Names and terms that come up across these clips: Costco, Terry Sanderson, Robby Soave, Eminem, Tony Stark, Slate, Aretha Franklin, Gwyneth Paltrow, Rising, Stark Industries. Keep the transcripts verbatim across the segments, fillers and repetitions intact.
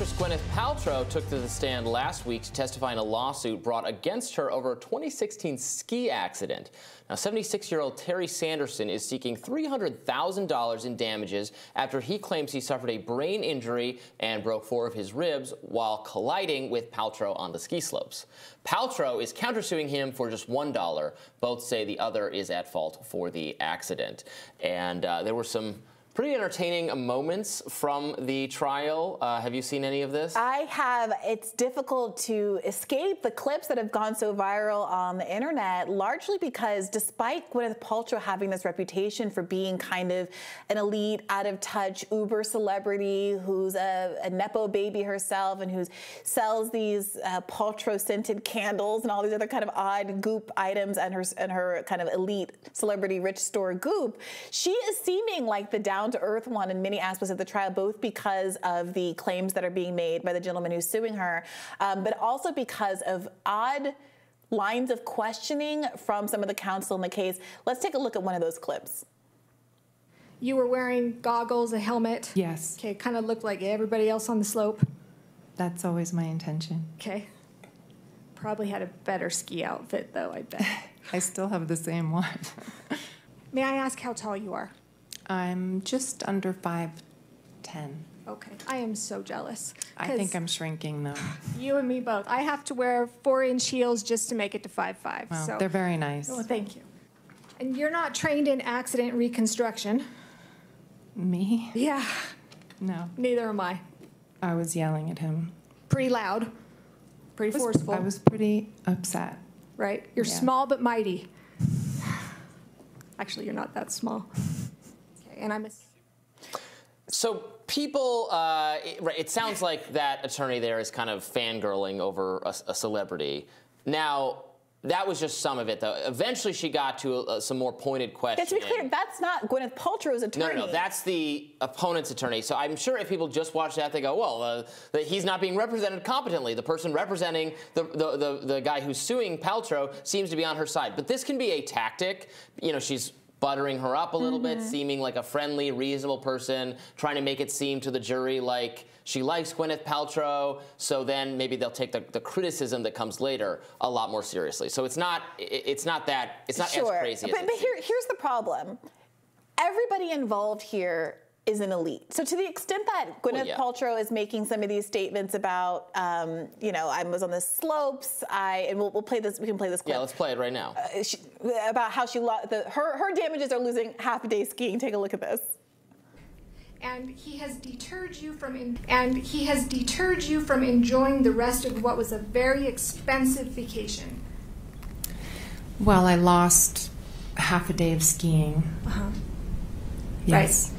actress Gwyneth Paltrow took to the stand last week to testify in a lawsuit brought against her over a twenty sixteen ski accident. Now, seventy-six-year-old Terry Sanderson is seeking three hundred thousand dollars in damages after he claims he suffered a brain injury and broke four of his ribs while colliding with Paltrow on the ski slopes. Paltrow is countersuing him for just one dollar. Both say the other is at fault for the accident. And uh, there were some pretty entertaining moments from the trial. Uh, have you seen any of this? I have. It's difficult to escape the clips that have gone so viral on the internet, largely because despite Gwyneth Paltrow having this reputation for being kind of an elite, out-of-touch, uber celebrity who's a, a nepo baby herself and who sells these uh, Paltrow-scented candles and all these other kind of odd goop items and her, and her kind of elite celebrity rich store goop, she is seeming like the down to earth one in many aspects of the trial, both because of the claims that are being made by the gentleman who's suing her, um, but also because of odd lines of questioning from some of the counsel in the case. Let's take a look at one of those clips. You were wearing goggles, a helmet. Yes. Okay, kind of looked like everybody else on the slope. That's always my intention. Okay. Probably had a better ski outfit, though, I bet. I still have the same one. May I ask how tall you are? I'm just under five ten. Okay. I am so jealous. I think I'm shrinking, though. You and me both. I have to wear four inch heels just to make it to five five. Well, so. They're very nice. Well, thank you. And you're not trained in accident reconstruction. Me? Yeah. No. Neither am I. I was yelling at him. Pretty loud. Pretty I was, forceful. I was pretty upset. Right? You're yeah. small but mighty. Actually, you're not that small. And I'm a... So people, uh, it, right, it sounds like that attorney there is kind of fangirling over a, a celebrity. Now, that was just some of it, though. Eventually, she got to uh, some more pointed questions. Yeah, to be clear, that's not Gwyneth Paltrow's attorney. No, no, no, that's the opponent's attorney. So I'm sure if people just watch that, they go, well, uh, that he's not being represented competently. The person representing the, the, the, the guy who's suing Paltrow seems to be on her side. But this can be a tactic. You know, she's buttering her up a little mm-hmm. bit, seeming like a friendly, reasonable person, trying to make it seem to the jury like she likes Gwyneth Paltrow, so then maybe they'll take the, the criticism that comes later a lot more seriously. So it's not, it's not that, it's not sure. as crazy but, as it but here, here's the problem. Everybody involved here is an elite. So to the extent that Gwyneth well, yeah. Paltrow is making some of these statements about, um, you know, I was on the slopes, I, and we'll, we'll play this, we can play this clip. Yeah, let's play it right now. Uh, she, about how she, the, her, her damages are losing half a day skiing. Take a look at this. And he has deterred you from, in, and he has deterred you from enjoying the rest of what was a very expensive vacation. Well, I lost half a day of skiing. Uh-huh. Yes. Right.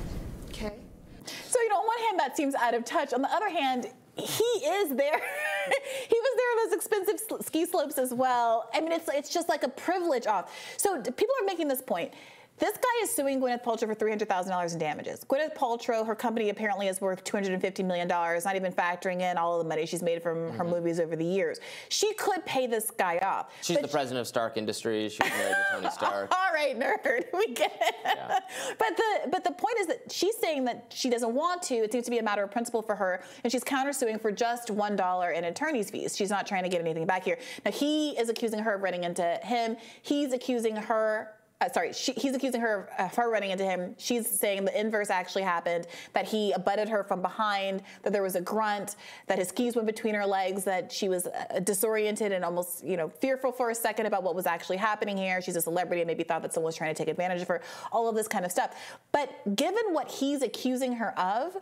That seems out of touch. On the other hand, he is there. He was there on those expensive ski slopes as well. I mean, it's it's just like a privilege off. So people are making this point. This guy is suing Gwyneth Paltrow for three hundred thousand dollars in damages. Gwyneth Paltrow, her company apparently is worth two hundred fifty million dollars, not even factoring in all of the money she's made from mm-hmm. her movies over the years. She could pay this guy off. She's the she president of Stark Industries. She's married to Tony Stark. All right, nerd. We get it. Yeah. But, the, but the point is that she's saying that she doesn't want to. It seems to be a matter of principle for her, and she's countersuing for just one dollar in attorney's fees. She's not trying to get anything back here. Now, he is accusing her of running into him. He's accusing her... Uh, sorry, she, he's accusing her of uh, her running into him. She's saying the inverse actually happened, that he abutted her from behind, that there was a grunt, that his skis went between her legs, that she was uh, disoriented and almost, you know, fearful for a second about what was actually happening here. She's a celebrity and maybe thought that someone was trying to take advantage of her, all of this kind of stuff. But given what he's accusing her of,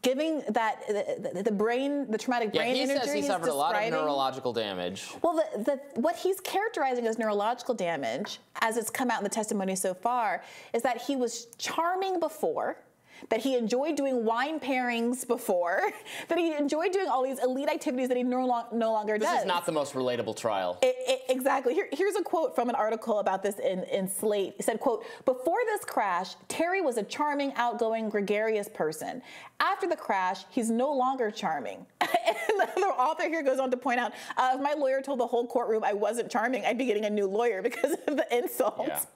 giving that the, the brain, the traumatic brain injury. Yeah, he says he suffered a lot of neurological damage. Well, the, the, what he's characterizing as neurological damage, as it's come out in the testimony so far, is that he was charming before, that he enjoyed doing wine pairings before, that he enjoyed doing all these elite activities that he no, long, no longer this does. This is not the most relatable trial. It, it, exactly. Here, here's a quote from an article about this in, in Slate. It said, quote, before this crash, Terry was a charming, outgoing, gregarious person. After the crash, he's no longer charming. And the author here goes on to point out, uh, if my lawyer told the whole courtroom I wasn't charming, I'd be getting a new lawyer because of the insults.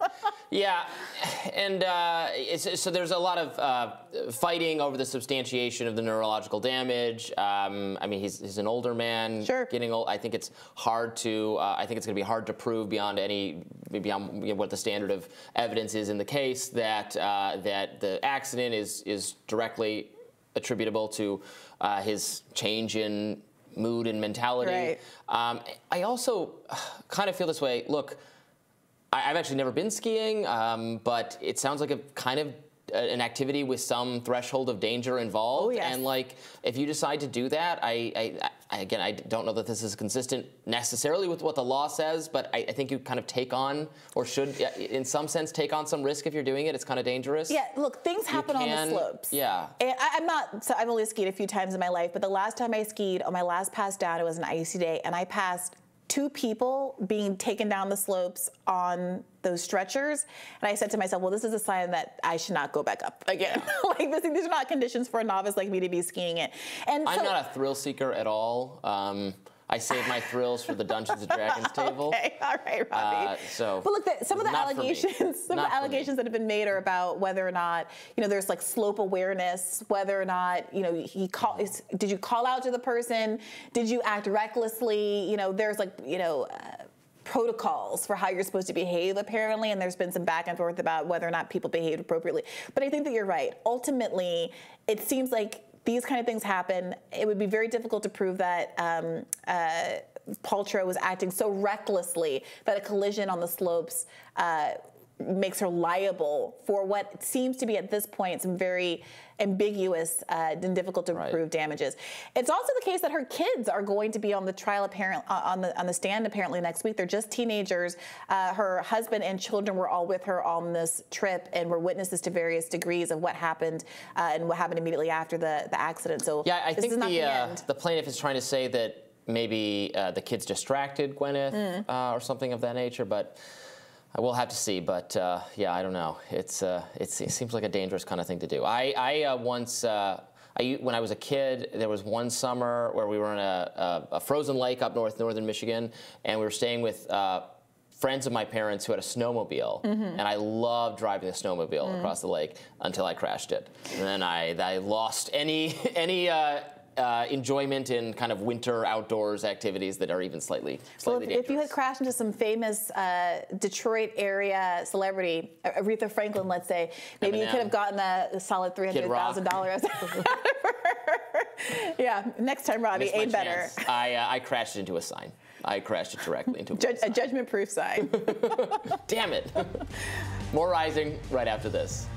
Yeah, yeah. And uh, it's, so there's a lot of uh, fighting over the substantiation of the neurological damage. Um, I mean, he's, he's an older man, sure. getting old. I think it's hard to, uh, I think it's going to be hard to prove beyond any, beyond you know, what the standard of evidence is in the case, that uh, that the accident is is directly attributable to uh, his change in mood and mentality. Right. Um, I also kind of feel this way. Look, I, I've actually never been skiing, um, but it sounds like a kind of a, an activity with some threshold of danger involved. Oh, yes. And like, if you decide to do that, I, I, I again, I don't know that this is consistent necessarily with what the law says, but I, I think you kind of take on, or should, in some sense, take on some risk if you're doing it. It's kind of dangerous. Yeah, look, things happen can, on the slopes. Yeah. And I, I'm not, so I've only skied a few times in my life, but the last time I skied, on my last pass down, it was an icy day, and I passed two people being taken down the slopes on those stretchers, and I said to myself, well, this is a sign that I should not go back up again. Like, this, these are not conditions for a novice like me to be skiing it. And I'm so, not a thrill seeker at all. Um, I save my thrills for the Dungeons and Dragons table. Okay, all right, Robby. Uh, so, but look, the, some of the allegations, some not of the allegations that have been made are about whether or not, you know, there's like slope awareness, whether or not, you know, he call, did you call out to the person? Did you act recklessly? You know, there's like, you know, uh, protocols for how you're supposed to behave, apparently, and there's been some back and forth about whether or not people behaved appropriately. But I think that you're right. Ultimately, it seems like these kind of things happen. It would be very difficult to prove that um, uh, Paltrow was acting so recklessly that a collision on the slopes uh, makes her liable for what seems to be, at this point, some very ambiguous uh, and difficult to right. prove damages. It's also the case that her kids are going to be on the trial, apparent, uh, on the on the stand apparently next week. They're just teenagers. Uh, her husband and children were all with her on this trip and were witnesses to various degrees of what happened uh, and what happened immediately after the the accident. So yeah, I this think is not the, the, end. Uh, the plaintiff is trying to say that maybe uh, the kids distracted Gwyneth mm. uh, or something of that nature, but. We'll have to see, but uh, yeah, I don't know. It's, uh, it's it seems like a dangerous kind of thing to do. I, I uh, once, uh, I, when I was a kid, there was one summer where we were in a, a, a frozen lake up north, northern Michigan, and we were staying with uh, friends of my parents who had a snowmobile, mm-hmm. and I loved driving the snowmobile mm-hmm. across the lake until I crashed it, and then I, I lost any any. Uh, Uh, enjoyment in kind of winter outdoors activities that are even slightly, slightly well, if, dangerous. If you had crashed into some famous uh, Detroit area celebrity, Aretha Franklin, let's say, maybe Eminem. You could have gotten a, a solid three hundred thousand dollars. Yeah, next time, Robby, ain't better. I, uh, I crashed into a sign. I crashed it directly into a, Judge, a judgment-proof sign. Damn it. More Rising right after this.